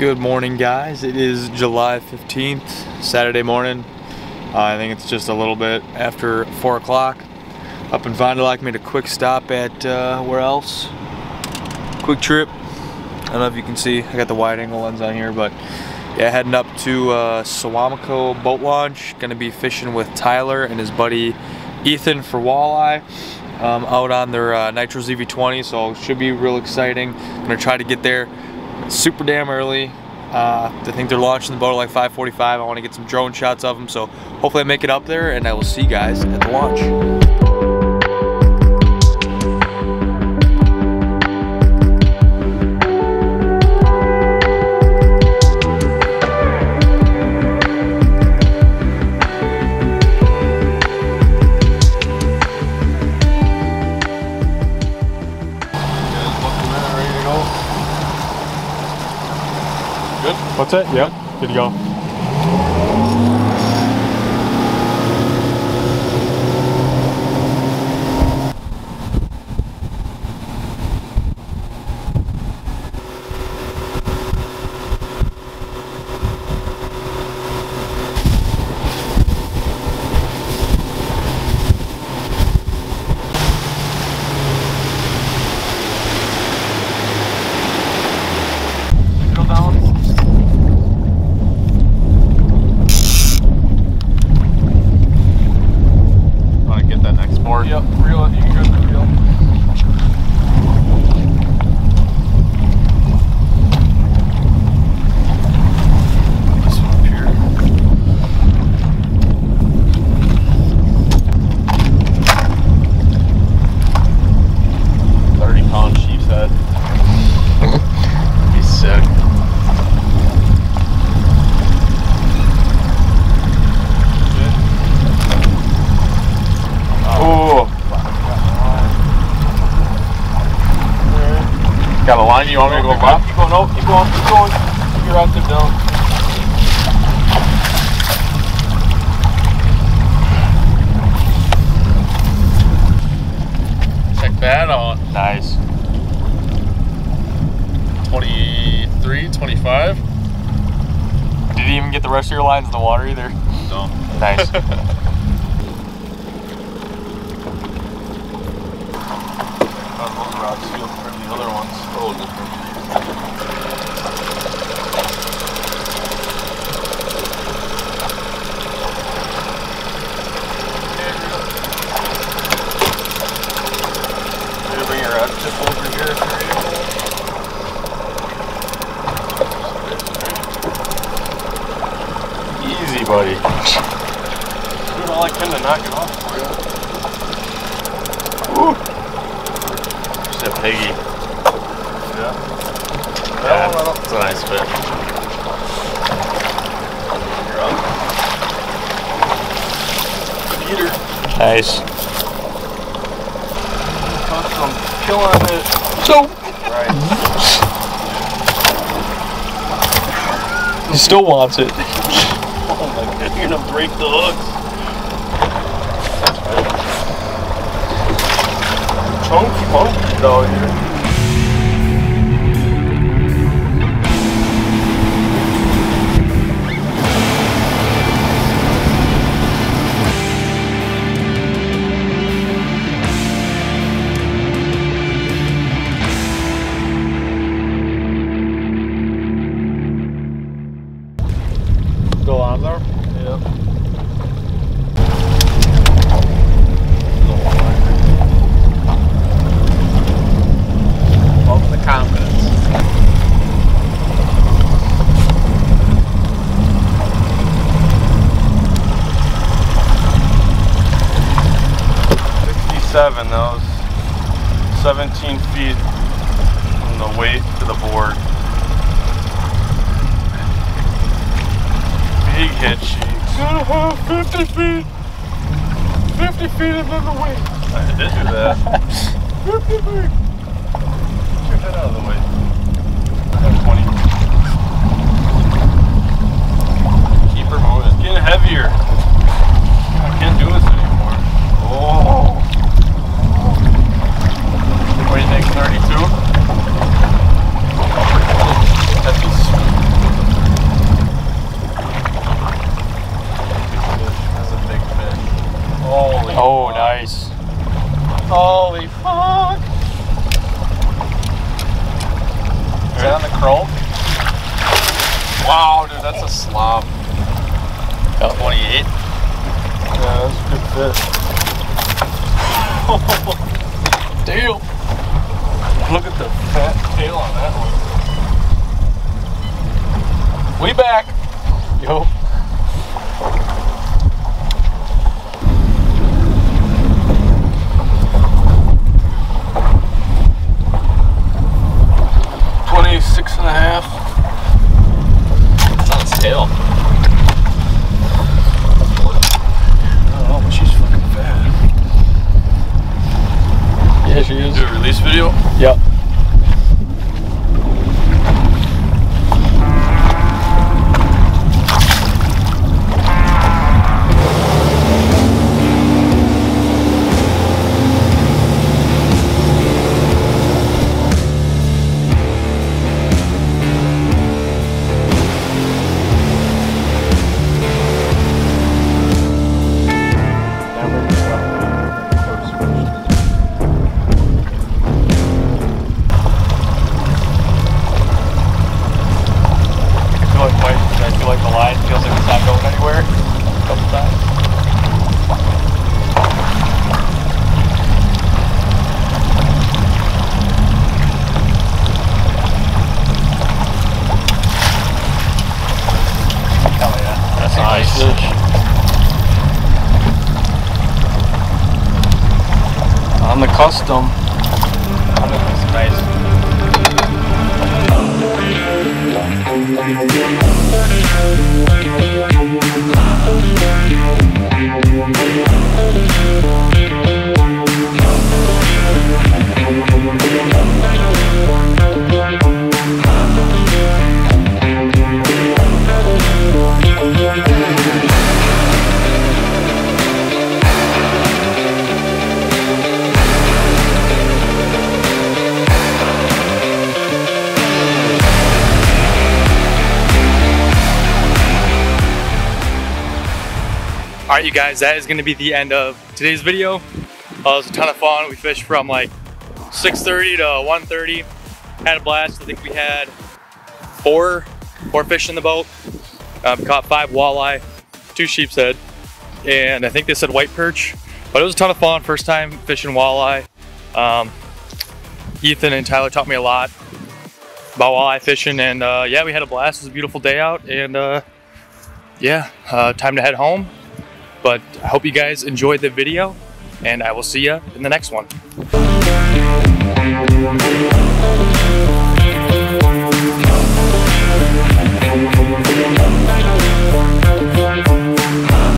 Good morning, guys. It is July 15th, Saturday morning. I think it's just a little bit after 4 o'clock. Up in Fond du Lac, made a quick stop at, where else? Quick Trip. I don't know if you can see, I got the wide angle lens on here, but yeah, heading up to Suamico boat launch. Gonna be fishing with Tyler and his buddy Ethan for walleye. Out on their Nitro ZV20, so should be real exciting. I'm gonna try to get there super damn early. I think they're launching the boat at like 5:45. I want to get some drone shots of them, so hopefully I make it up there, and I will see you guys at the launch. What's it? Yep. Good to go. Yep, reel it, you can grab the reel. This one up here. £30 sheep's head. That'd be sick. Got a line, you want me to go back? Keep going, no, keep going, keep going. Keep your rod tip down. Check that out. Nice. 23, 25. Did you even get the rest of your lines in the water either? No. Nice. Those rods feel from the other ones a little different. Okay, bring your rod just over here for you. Easy, buddy. I don't like him to knock it off for you. Ooh. Just a piggy. Yeah. That's a nice fish. You're up. Eater. Nice. Got some kill on it. So. Right. He still wants it. Oh my god, you're gonna break the hooks. Don't keep opening it all here. That was 17 feet from the weight to the board. Big hit sheets. 50 feet. 50 feet above the weight. I did do that. 50 feet. Get your head out of the way. 120. Keep her moving. It's getting heavier. I can't do this anymore. Oh. What do you think, 32? That's That's a slob. Oh. 28. Yeah, that's a good fish. Damn! Look at the fat tail on that one. We back! Yo. Video? Yep. On the custom. Alright you guys, that is going to be the end of today's video. It was a ton of fun. We fished from like 6:30 to 1:30. Had a blast. I think we had four fish in the boat. We caught 5 walleye, 2 sheep's head, and I think they said white perch. But it was a ton of fun. First time fishing walleye. Ethan and Tyler taught me a lot about walleye fishing, and yeah, we had a blast. It was a beautiful day out, and time to head home. But I hope you guys enjoyed the video, and I will see you in the next one.